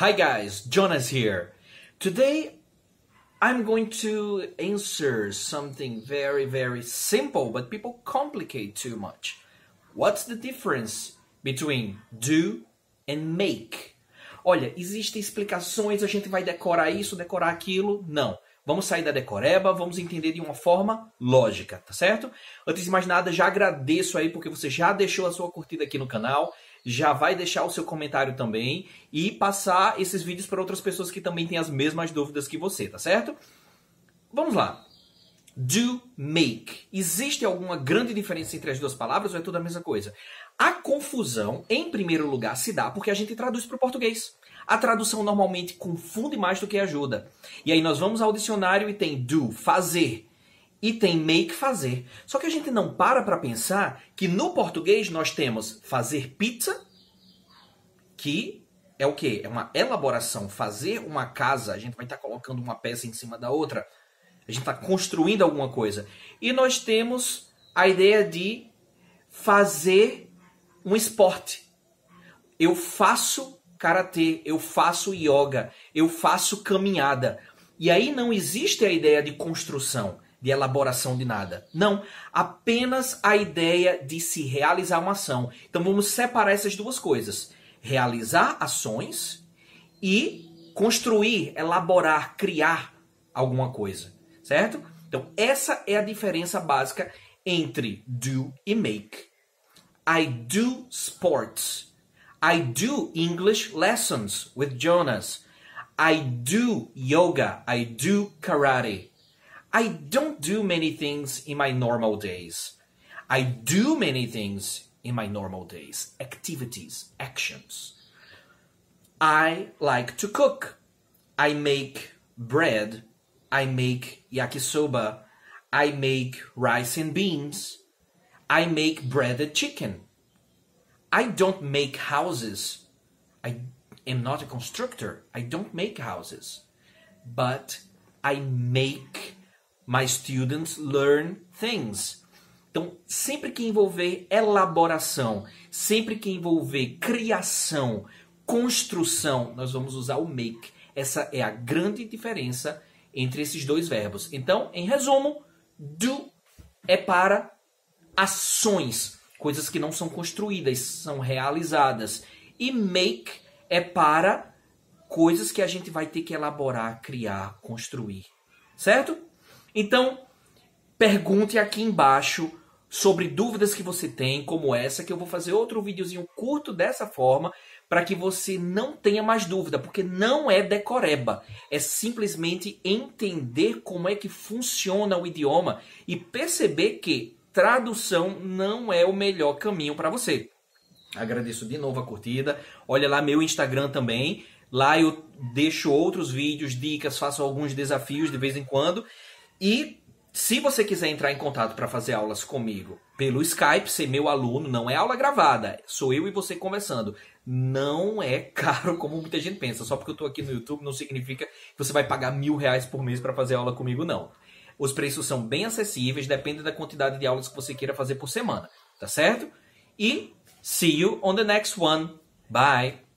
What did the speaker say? Hi guys, Jonas here. Today I'm going to answer something very simple, but people complicate too much. What's the difference between do and make? Olha, existem explicações, a gente vai decorar isso, decorar aquilo. Não. Vamos sair da decoreba, vamos entender de uma forma lógica, tá certo? Antes de mais nada, já agradeço aí porque você já deixou a sua curtida aqui no canal, já vai deixar o seu comentário também e passar esses vídeos para outras pessoas que também têm as mesmas dúvidas que você, tá certo? Vamos lá. Do, make. Existe alguma grande diferença entre as duas palavras ou é tudo a mesma coisa? A confusão, em primeiro lugar, se dá porque a gente traduz para o português. A tradução normalmente confunde mais do que ajuda. E aí nós vamos ao dicionário e tem do, fazer, e tem make, fazer. Só que a gente não para pensar que no português nós temos fazer pizza, que é o quê? É uma elaboração. Fazer uma casa, a gente vai estar colocando uma peça em cima da outra. A gente está construindo alguma coisa. E nós temos a ideia de fazer um esporte. Eu faço karatê, eu faço yoga, eu faço caminhada. E aí não existe a ideia de construção, de elaboração de nada. Não, apenas a ideia de se realizar uma ação. Então vamos separar essas duas coisas. Realizar ações e construir, elaborar, criar alguma coisa, certo? Então essa é a diferença básica entre do e make. I do sports. I do English lessons with Jonas. I do yoga. I do karate. I don't do many things in my normal days. I do many things in my normal days. Activities, actions. I like to cook. I make bread. I make yakisoba. I make rice and beans. I make breaded chicken. I don't make houses. I am not a constructor. I don't make houses. But I make my students learn things. Então, sempre que envolver elaboração, sempre que envolver criação, construção, nós vamos usar o make. Essa é a grande diferença entre esses dois verbos. Então, em resumo, do é para ações. Coisas que não são construídas, são realizadas. E make é para coisas que a gente vai ter que elaborar, criar, construir. Certo? Então, pergunte aqui embaixo sobre dúvidas que você tem, como essa, que eu vou fazer outro videozinho curto dessa forma, para que você não tenha mais dúvida, porque não é decoreba. É simplesmente entender como é que funciona o idioma e perceber que tradução não é o melhor caminho para você. Agradeço de novo a curtida. Olha lá meu Instagram também. Lá eu deixo outros vídeos, dicas, faço alguns desafios de vez em quando. E se você quiser entrar em contato para fazer aulas comigo pelo Skype, ser meu aluno, não é aula gravada. Sou eu e você conversando. Não é caro como muita gente pensa. Só porque eu estou aqui no YouTube não significa que você vai pagar R$1.000 por mês para fazer aula comigo, não. Os preços são bem acessíveis, depende da quantidade de aulas que você queira fazer por semana, tá certo? E see you on the next one. Bye!